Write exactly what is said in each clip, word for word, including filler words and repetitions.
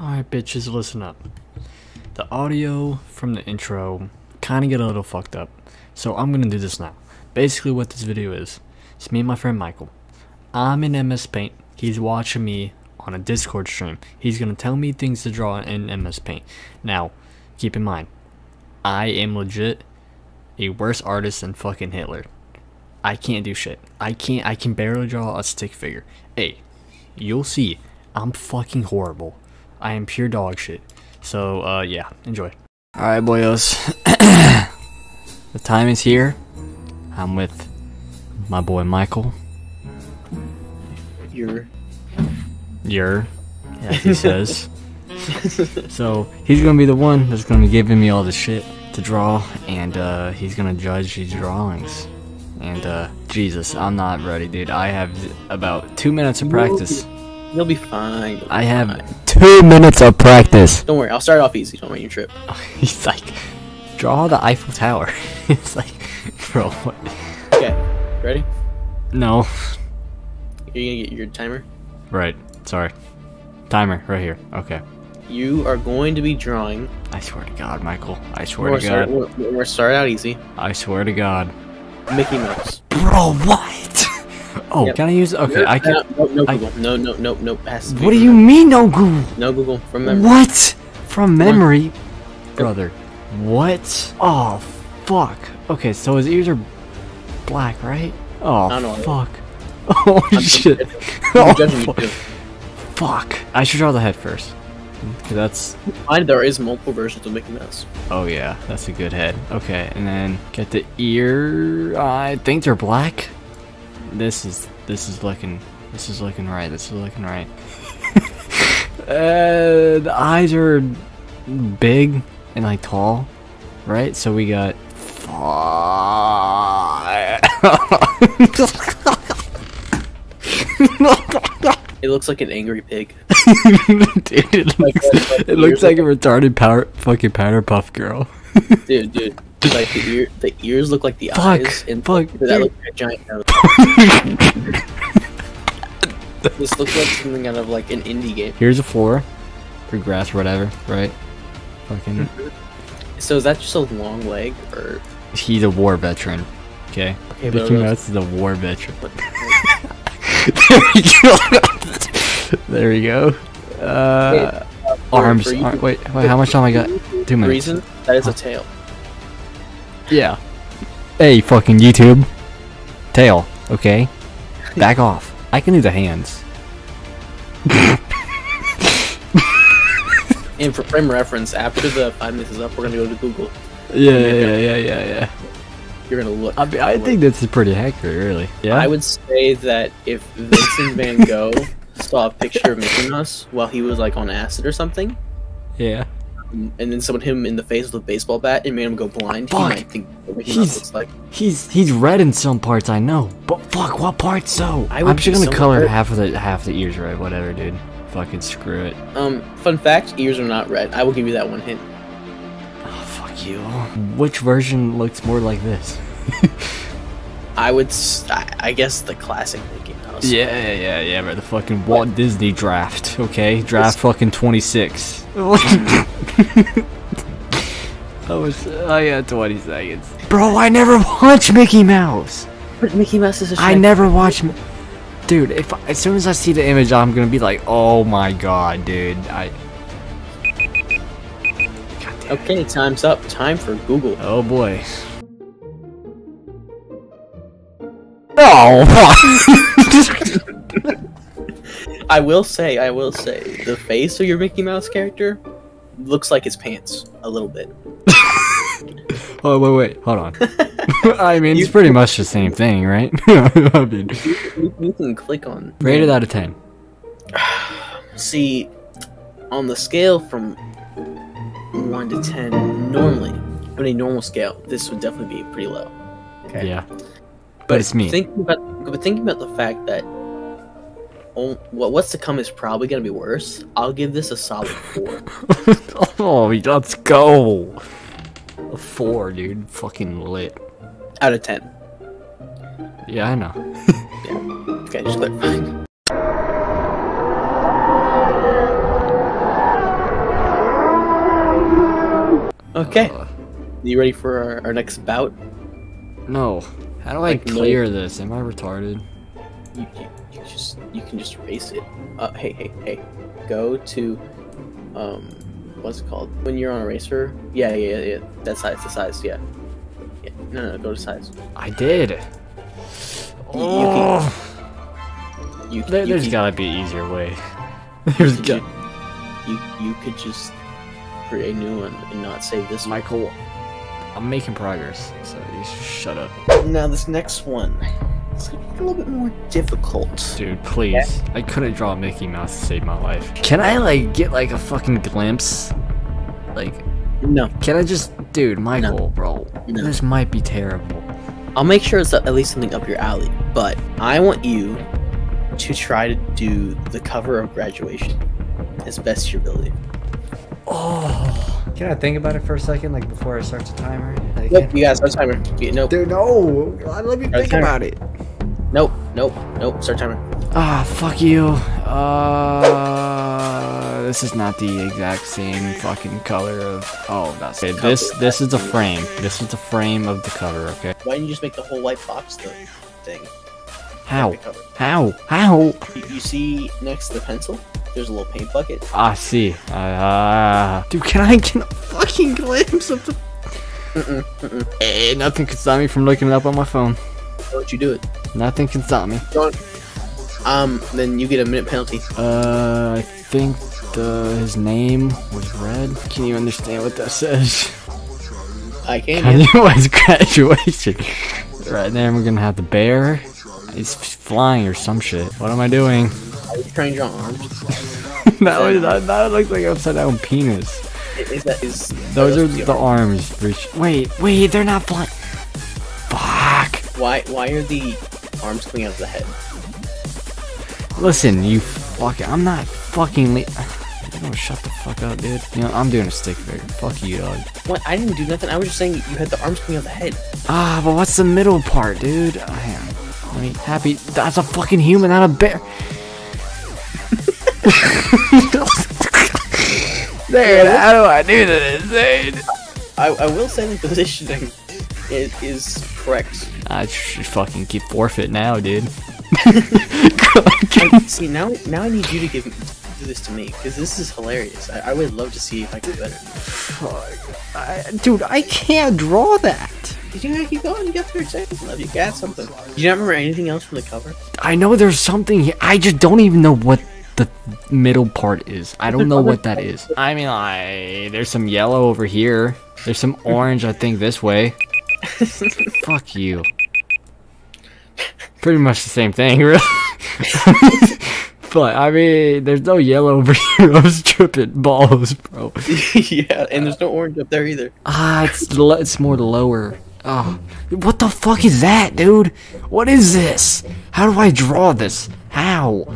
Alright bitches, listen up. The audio from the intro kind of get a little fucked up, so I'm going to do this now. Basically what this video is, it's me and my friend Michael. I'm in M S Paint, he's watching me on a Discord stream. He's going to tell me things to draw in M S Paint. Now, keep in mind, I am legit a worse artist than fucking Hitler. I can't do shit. I can't, I can barely draw a stick figure. Hey, you'll see, I'm fucking horrible. I am pure dog shit. So, uh, yeah, enjoy. Alright, boyos. The time is here. I'm with my boy Michael. You're. You're, as he says. So, he's gonna be the one that's gonna be giving me all the shit to draw, and, uh, he's gonna judge these drawings. And, uh, Jesus, I'm not ready, dude. I have about two minutes of practice. You'll be fine. You'll I be have fine. two minutes of practice. Don't worry, I'll start off easy. Don't worry, you trip. He's like, draw the Eiffel Tower. It's like, bro, what? Okay, ready? No. You're gonna get your timer? Right, sorry. Timer, right here. Okay. You are going to be drawing. I swear to God, Michael. I swear we're to God. Start, we're, we're start out easy. I swear to God. Mickey Mouse. Bro, what? Oh, yep. Can I use? Okay, no, I can. No, no, I, Google. no, no, no, no. Pass what do you mean, no Google? No Google from memory. What? From memory, brother. What? Oh, fuck. Okay, so his ears are black, right? Oh, I don't know, fuck. Oh I'm shit. Oh, fuck. fuck. I should draw the head first. That's. I, there is multiple versions of Mickey Mouse. Oh yeah, that's a good head. Okay, and then get the ear. I think they're black. This is this is looking this is looking right. This is looking right. uh, the eyes are big and like tall, right? So we got. It looks like an angry pig. Dude, it looks, it looks like a retarded power fucking powder puff girl. Dude, dude. Like the, ear, the ears look like the fuck, eyes, and fuck, that dude. Looks like a giant nose. This looks like something out of like an indie game. Here's a floor, or grass, or whatever, right? Fucking. So is that just a long leg, or? He's a war veteran. Okay. Okay, Mickey Mouse is a war veteran. There you go. There you go. Uh, yeah, arms. Ar wait, wait. How much time I got? Two minutes. Reason that is huh. a tail. Yeah. Hey, fucking YouTube. Tail. Okay. Back off. I can do the hands. And for frame reference, after the five minutes is up, we're gonna go to Google. Yeah, yeah, yeah, yeah, yeah, yeah. You're gonna look. I, mean, I think this is pretty accurate, really. Yeah. I would say that if Vincent Van Gogh saw a picture of Mickey Mouse while he was like on acid or something. Yeah. Um, and then someone hit him in the face with a baseball bat and made him go blind. Fuck. He might think what Mickey Mouse looks like. He's he's red in some parts, I know. But fuck, what parts? So I I'm just gonna color hurt. half of the half the ears red. Whatever, dude. Fucking screw it. Um, fun fact: ears are not red. I will give you that one hint. You. Which version looks more like this? I would, I, I guess, the classic Mickey Mouse. Yeah, yeah, yeah, but the fucking Walt what? Disney draft. Okay, draft it's... fucking twenty-six. I was, I had twenty seconds. Bro, I never watched Mickey Mouse. But Mickey Mouse is a. I never watched. Dude, if as soon as I see the image, I'm gonna be like, oh my god, dude, I. Okay, time's up. Time for Google. Oh boy. Oh. I will say, I will say, the face of your Mickey Mouse character looks like his pants a little bit. Oh wait, wait, hold on. I mean, it's pretty much the same thing, right? I mean, you, you can click on. Rated out of ten. See, on the scale from one to ten normally on a normal scale, this would definitely be pretty low. Okay. Yeah, but, but it's me. Thinking about, but thinking about the fact that on, what what's to come is probably gonna be worse. I'll give this a solid four. Oh, let's go. A four, dude. Fucking lit. Out of ten. Yeah, I know. Yeah. Okay, just clarifying. Okay. Uh, you ready for our, our next bout? No. How do I like, clear no. this? Am I retarded? You, you, you just you can just erase it. Uh, hey, hey, hey. Go to um, what's it called? When you're on eraser? Yeah, yeah, yeah. That size, the size, yeah. yeah. No, no, no, go to size. I did. Oh. You, you can, you, there, you there's can, gotta be an easier way. There's got. You you could just create a new one and not save this one. Michael, I'm making progress, so you shut up. Now this next one, it's gonna be a little bit more difficult. Dude, please. Yeah. I couldn't draw Mickey Mouse to save my life. Can I like get like a fucking glimpse? Like, no. Can I just, dude, Michael, no. bro, no. this might be terrible. I'll make sure it's at least something up your alley, but I want you to try to do the cover of Graduation as best you ability. Oh, can I think about it for a second, like before I start the timer? Like, nope, you guys start the timer. Yeah, nope. Dude, no, let me start think about it. Nope, nope, nope. Start timer. Ah, oh, fuck you. Uh, this is not the exact same fucking color of. Oh, that's okay. This this is the frame. This is the frame of the cover. Okay. Why didn't you just make the whole white box the thing? How? How? How? You, you see next to the pencil? There's a little paint bucket. Ah, see. Ah, uh, dude, can I get a fucking glimpse of the? Mm-mm, mm-mm. Hey, nothing can stop me from looking it up on my phone. Don't you do it? Nothing can stop me. Don't. Um, then you get a minute penalty. Uh, I think the his name was Red. Can you understand what that says? I can't. It was Graduation. Right there, we're gonna have the bear. He's flying or some shit. What am I doing? Are you trying to draw arms? that, was, that, that looks like upside down penis. Is that, is, Those are, those are the arms. arms. Wait, wait, they're not flying. Fuck. Why Why are the arms coming out of the head? Listen, you fuck it. I'm not fucking le- You don't shut the fuck up, dude. You know, I'm doing a stick figure. Fuck you, dog. What? I didn't do nothing. I was just saying you had the arms coming out of the head. Ah, but what's the middle part, dude? I am. I mean, happy. That's a fucking human, not a bear. Dude, how do I do this, dude? I, I will say the positioning is, is correct. I should fucking keep forfeit now, dude. I, see, now now I need you to give do this to me, because this is hilarious. I, I would love to see if I could do better. Fuck. I, dude, I can't draw that. Did you keep going? You got three seconds left. You got something. Do you not remember anything else from the cover? I know there's something here. I just don't even know what the middle part is. I don't know what that is. I mean, I there's some yellow over here. There's some orange, I think, this way. Fuck you. Pretty much the same thing, really. But, I mean, there's no yellow over here. I was tripping balls, bro. Yeah, and there's no orange up there either. Ah, it's, it's more lower. Oh, what the fuck is that, dude? What is this? How do I draw this? How? I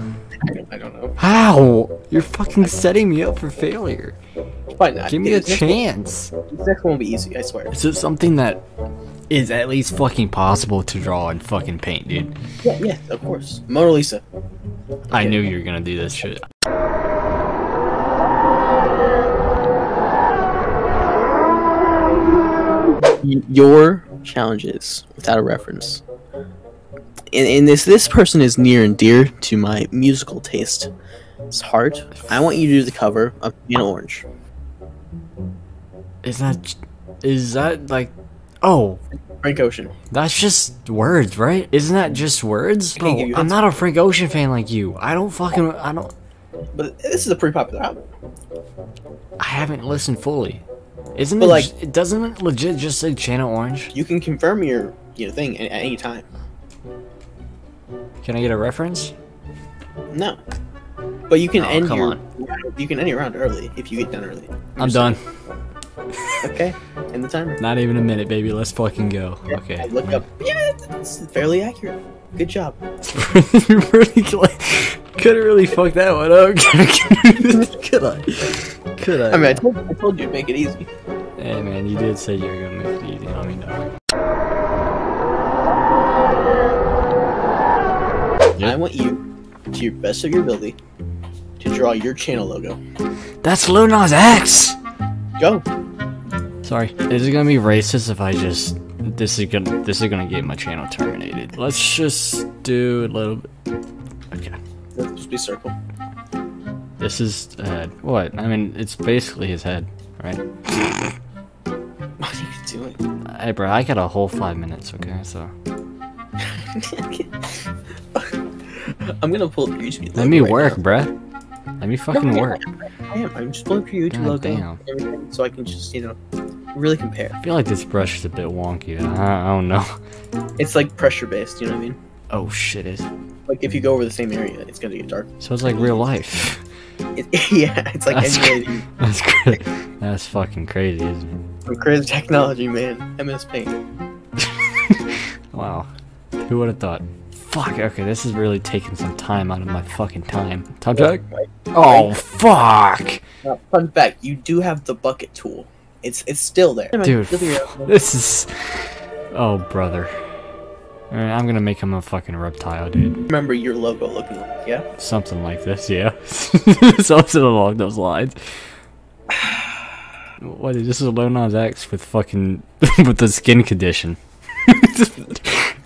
don't, I don't know. How? You're fucking setting me up for failure. Why not? Give me a chance. This next one will be easy, I swear. Is it something that is at least fucking possible to draw and fucking paint, dude? Yeah, yeah, of course. Mona Lisa. I knew you were gonna do this shit. Your challenges, without a reference. And, and this this person is near and dear to my musical taste. It's hard. I want you to do the cover of Channel Orange. Is that is that like oh Frank Ocean? That's just words, right? Isn't that just words? Bro, I'm not a Frank Ocean fan like you. I don't fucking I don't. But this is a pretty popular album. I haven't listened fully. Isn't but it like just, doesn't it legit just say Channel Orange? You can confirm your your thing at, at any time. Can I get a reference? No, but you can oh, end come your, on. You can end your round early if you get done early. I'm done. Okay, end the timer. Not even a minute, baby. Let's fucking go. Yeah, okay. I look up. Yeah, it's fairly accurate. Good job. Pretty close. Couldn't really fuck that one up. Could I? Could I? I mean, I told, I told you to make it easy. Hey, man, you did say you were gonna make it easy. I mean, no. I want you, to your best of your ability, to draw your channel logo. That's Luna's X! Go! Sorry. Is it gonna be racist if I just... This is gonna this is gonna get my channel terminated. Let's just do a little bit. Okay. Let's just be circle. This is a head. What? I mean, it's basically his head, right? What are you doing? Hey, bro, I got a whole five minutes, okay? So. I'm gonna pull up your YouTube. Let me right work, now. bruh. Let me fucking no, work. I am. I'm just pulling up your YouTube logo and everything so I can just, you know, really compare. I feel like this brush is a bit wonky. I, I don't know. It's like pressure based, you know what I mean? Oh shit, is it? Like if you go over the same area, it's gonna get dark. So it's like real life. It, yeah, it's like that's emulating. That's crazy. That's fucking crazy, isn't it? From crazy technology, man. M S Paint. Wow. Who would have thought? Fuck, okay, this is really taking some time out of my fucking time. Time check? Oh, fuck! Now, fun fact, you do have the bucket tool. It's it's still there. Dude, this is... Oh, brother. Alright, I'm gonna make him a fucking reptile, dude. Remember your logo looking like, yeah? Something like this, yeah. Something along those lines. What is this? Is Luna's X with fucking... with the skin condition.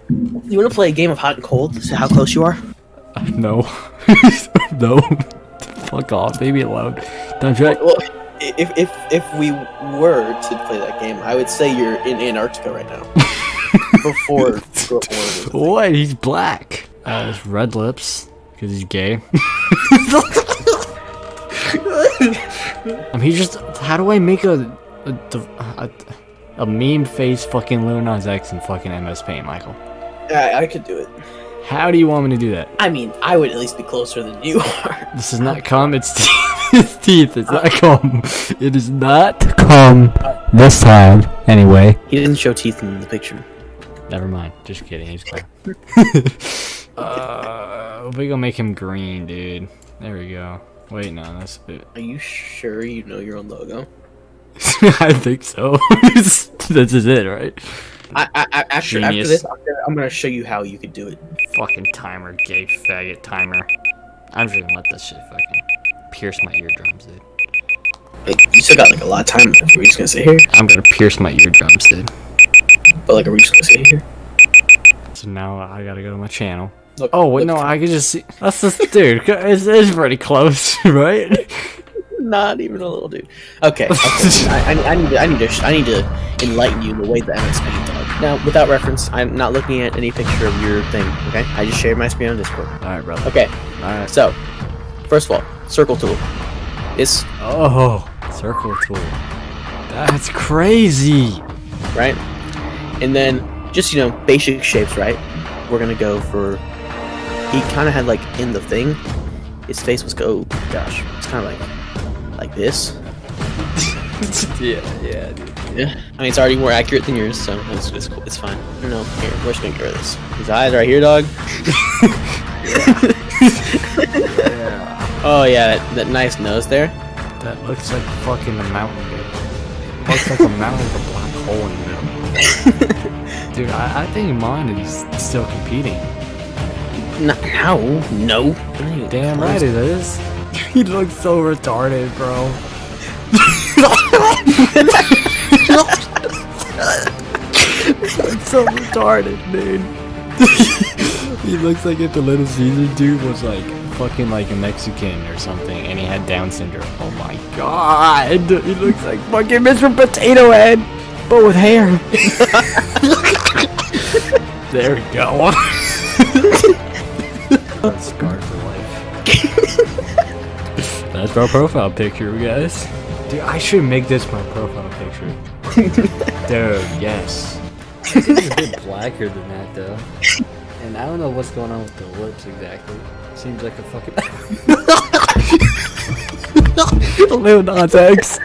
You wanna play a game of hot and cold? See how close you are? Uh, no. No. Fuck off. Leave me alone. Don't try. Well, if, if, if we were to play that game, I would say you're in Antarctica right now. Before. Before what? He's black. Uh, his red lips. Because he's gay. I mean, he just. How do I make a. a, a, a meme face fucking Luna's X and fucking M S Paint, Michael? I, I could do it. How do you want me to do that? I mean, I would at least be closer than you are. This is not cum, it's teeth. It's teeth, it's not cum. It is not cum this time, anyway. He didn't show teeth in the picture. Never mind, just kidding, he's clear. uh, we gonna make him green, dude. There we go. Wait, no, that's it. Are you sure you know your own logo? I think so. This is it, right? I, I, I, after, after this, I'm gonna, I'm gonna show you how you could do it. Fucking timer, gay faggot timer. I'm just gonna let this shit fucking pierce my eardrums, dude. Like, you still got like a lot of time. Are we just gonna sit here? I'm gonna pierce my eardrums, dude. But like, are we just gonna sit here? So now I gotta go to my channel. Look, oh wait, no, I can just see. That's this dude. It's, it's pretty close, right? Not even a little dude. Okay, okay. I, I, I need to, I need to, I need to enlighten you in the way that M S Paint does. Now, without reference, I'm not looking at any picture of your thing. Okay, I just shared my screen on Discord. All right, brother. Okay. All right. So, first of all, circle tool. It's oh, circle tool. That's crazy, right? And then just you know basic shapes, right? We're gonna go for. He kind of had like in the thing. His face was go. Oh, gosh, it's kind of like. Like this. yeah, yeah, dude. Yeah. I mean, it's already more accurate than yours, so it's, it's cool. It's fine. I don't know. Here, we're just gonna get rid of this. His eyes right here, dog. yeah. Oh yeah, that, that nice nose there. That looks like fucking a mountain. Dude. Looks like a mountain with a black hole in the middle. Dude, I, I think mine is still competing. No, no. no. Damn right it is. He looks so retarded, bro. He looks so retarded, dude. He looks like if the Little Caesar dude was like fucking like a Mexican or something and he had Down syndrome. Oh my god. He looks like fucking Mister Potato Head, but with hair. There we go. That's scarred for life. That's my profile picture, guys. Dude, I should make this my profile picture. Dude, yes. It's a bit blacker than that, though. And I don't know what's going on with the lips exactly. Seems like a fucking. Luna's X.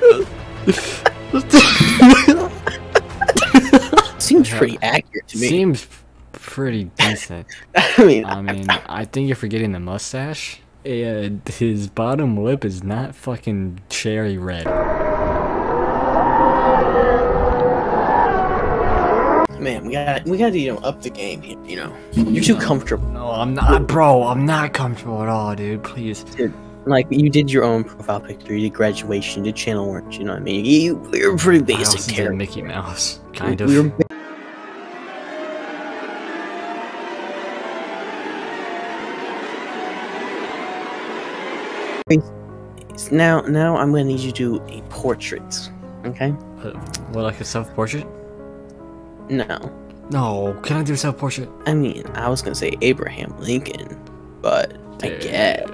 Seems pretty accurate to me. Seems pretty decent. I mean, I mean, I think you're forgetting the mustache. And his bottom lip is not fucking cherry red. Man, we gotta, we gotta, you know, up the game, you know? You're too comfortable. No, I'm not, bro, I'm not comfortable at all, dude, please. Dude, Like, you did your own profile picture, you did Graduation, you did Channel Orange, you know what I mean? You, we were pretty basic here. Mickey Mouse, kind we, of. We Now, now I'm gonna need you to do a portrait, okay? Uh, what, like a self-portrait? No. No, can I do a self-portrait? I mean, I was gonna say Abraham Lincoln, but dude, I guess.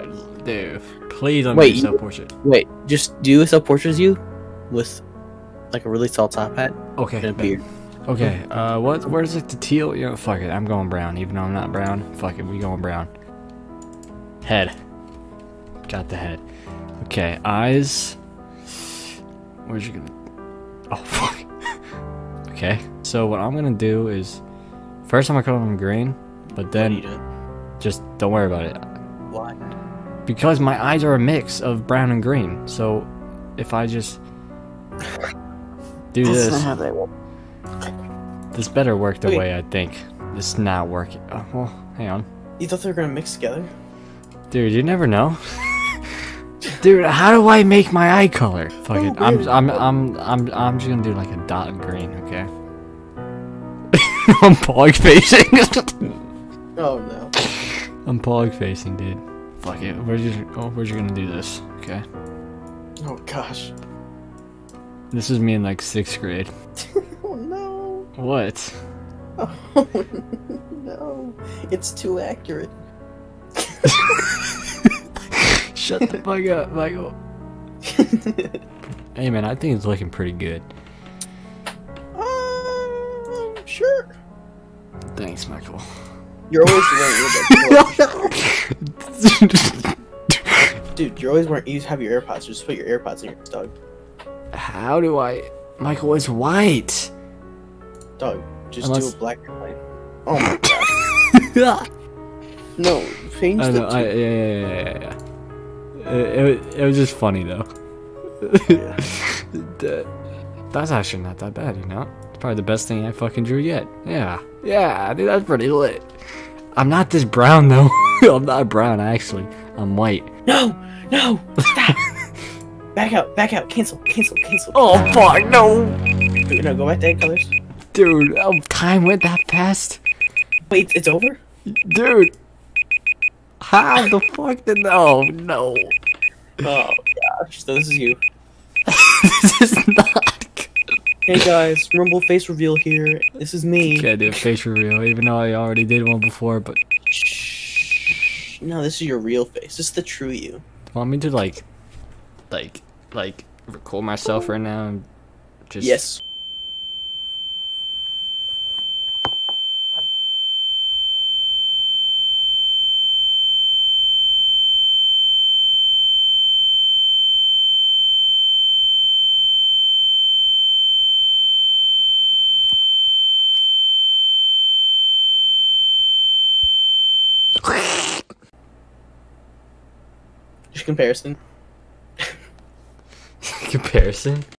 Dude, please don't wait, do a self-portrait. Wait, just do a self-portrait of you with like a really tall top hat. Okay. And a beard. Okay. Uh, what? Where's like the teal? You know, fuck it. I'm going brown, even though I'm not brown. Fuck it, we going brown. Head. Got the head. Okay, eyes. Where's you gonna? Oh fuck. Okay, so what I'm gonna do is, first I'm gonna color them green, but then just don't worry about it. Why? Because my eyes are a mix of brown and green. So if I just do this, not how they work. This better work the Wait. way I think. This is not working. Oh, well, hang on. You thought they were gonna mix together? Dude, you never know. Dude, how do I make my eye color? Fuck it. I'm I'm I'm I'm I'm just gonna do like a dot of green, okay? I'm pog facing. Oh no. I'm pog facing, dude. Fuck it. Where's you oh where's you gonna do this? Okay. Oh gosh. This is me in like sixth grade. Oh no. What? Oh no. It's too accurate. Shut the fuck up, Michael. Hey, man, I think it's looking pretty good. Um, sure. Thanks, Michael. You're always wearing earbuds. Dude, you're always wearing. You have your AirPods. Just put your AirPods in your dog. How do I? Michael is white. Dog, just Unless... do a black airplane. Oh my god. No, change I the. Know, I, yeah, yeah, yeah, yeah, yeah. It, it, it was just funny though. Yeah. That's actually not that bad, you know? It's probably the best thing I fucking drew yet. Yeah. Yeah, dude, that's pretty lit. I'm not this brown though. I'm not brown actually. I'm white. No! No! Stop! Back out, back out, cancel, cancel, cancel. Oh fuck, no! Dude, no, go back to eight colors. Dude, oh, time went that fast. Wait, it's over? Dude. How the fuck did no no? Oh gosh, so this is you. This is not good. Hey guys, Rumble face reveal here. This is me. Okay, do a face reveal, even though I already did one before, but shh. No, this is your real face. This is the true you. Want me to like like like record myself right now and just yes. Comparison. Comparison?